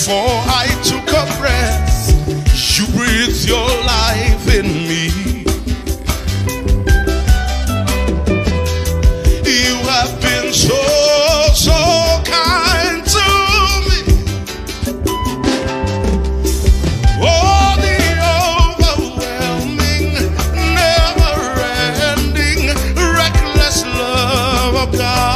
Before I took a breath, you breathed your life in me. You have been so kind to me. Oh, the overwhelming, never-ending, reckless love of God.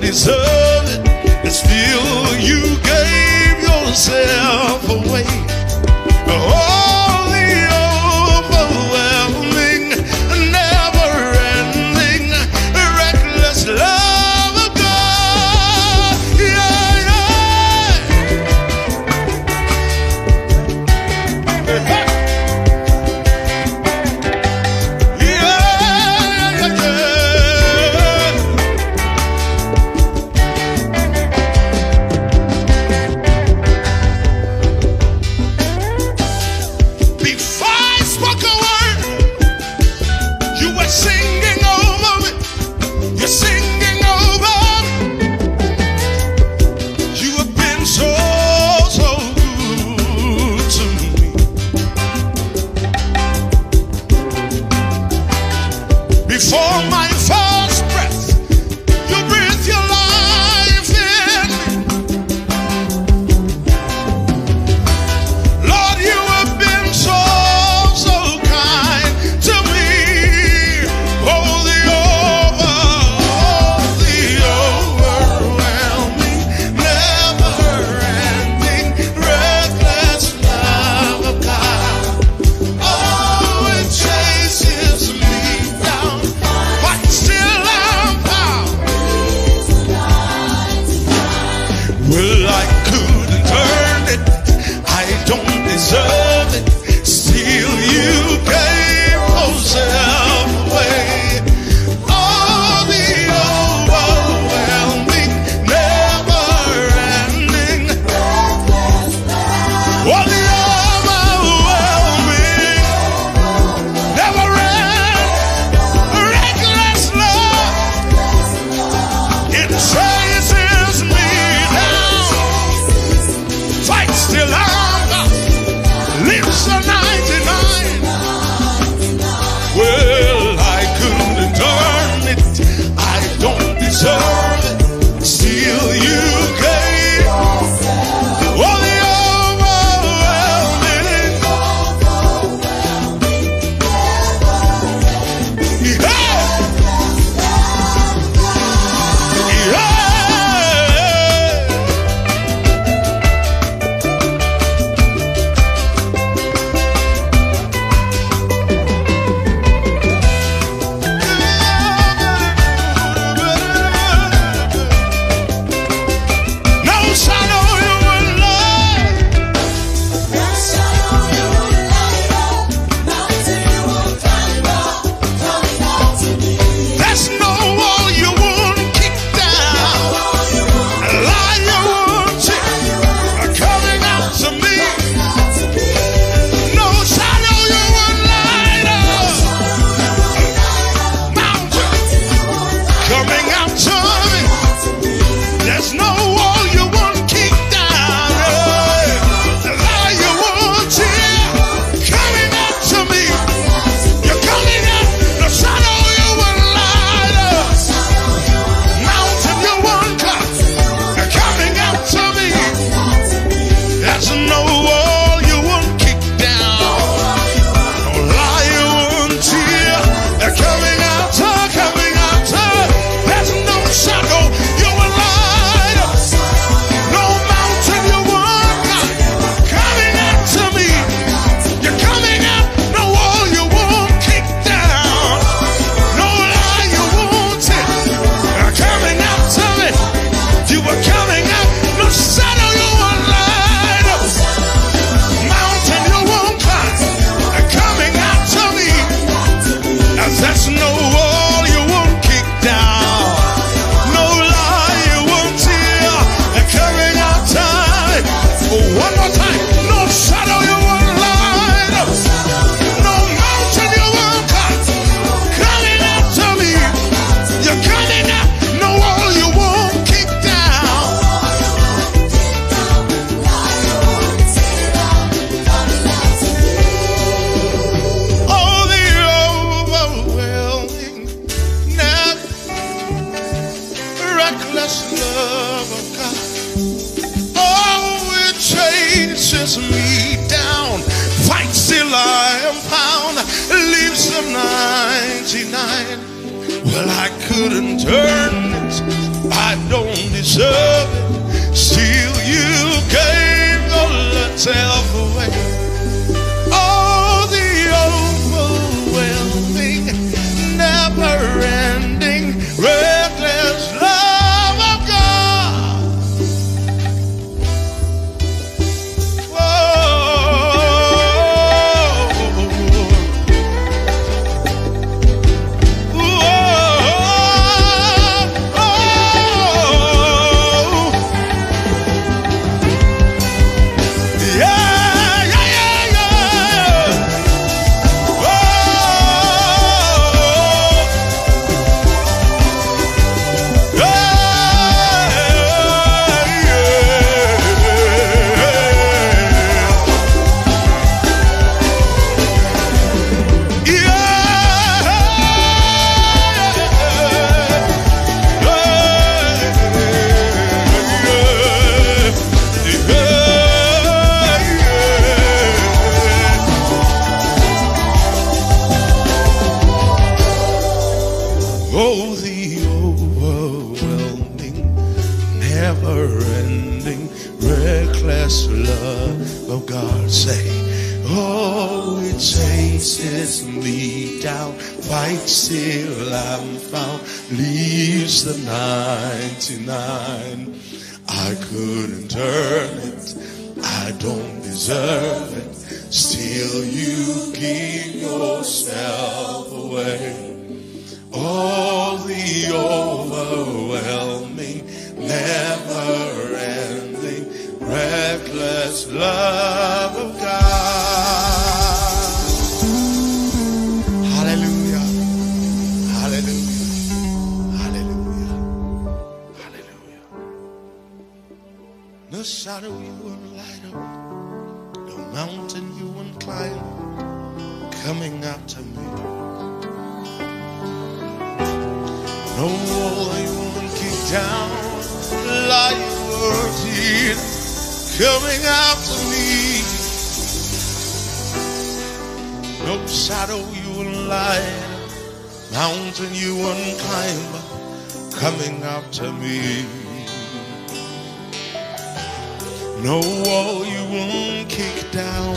Deserve it, and still you gave yourself away. Oh, the overwhelming, never-ending, reckless love of God. Yeah, yeah. couldn't turn it. I don't deserve it. Still you came, gonna let yourself away. Oh, the overwhelming, never-ending, reckless love of God. Oh, the overwhelming, never-ending, reckless love of God. Say, oh, it chases me down, fights till I'm found, leaves the 99. I couldn't earn it, I don't deserve it. Still you give yourself away. All the overwhelming, never-ending, reckless love of God. Hallelujah, hallelujah, hallelujah, hallelujah. No shadow you won't light up, no mountain you won't climb, coming after me. No wall you won't kick down, lie you won't hear, coming after me. No shadow you won't lie, mountain you won't climb, coming after me. No wall you won't kick down,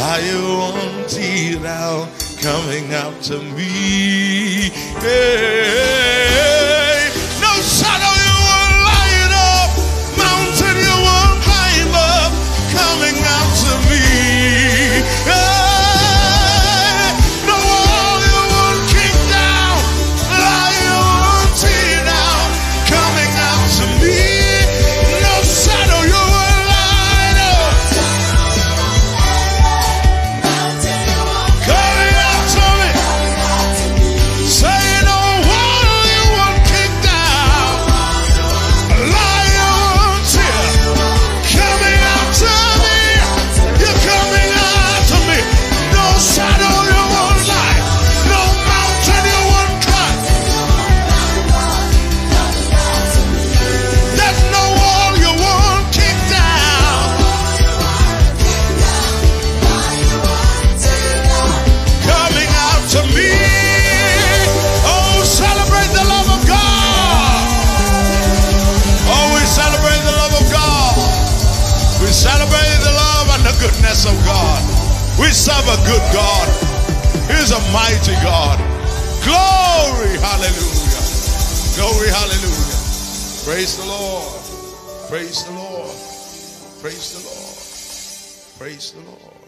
lie you won't tear down, coming after me. Hey. Of God. We serve a good God. He's a mighty God. Glory, hallelujah. Glory, hallelujah. Praise the Lord. Praise the Lord. Praise the Lord. Praise the Lord.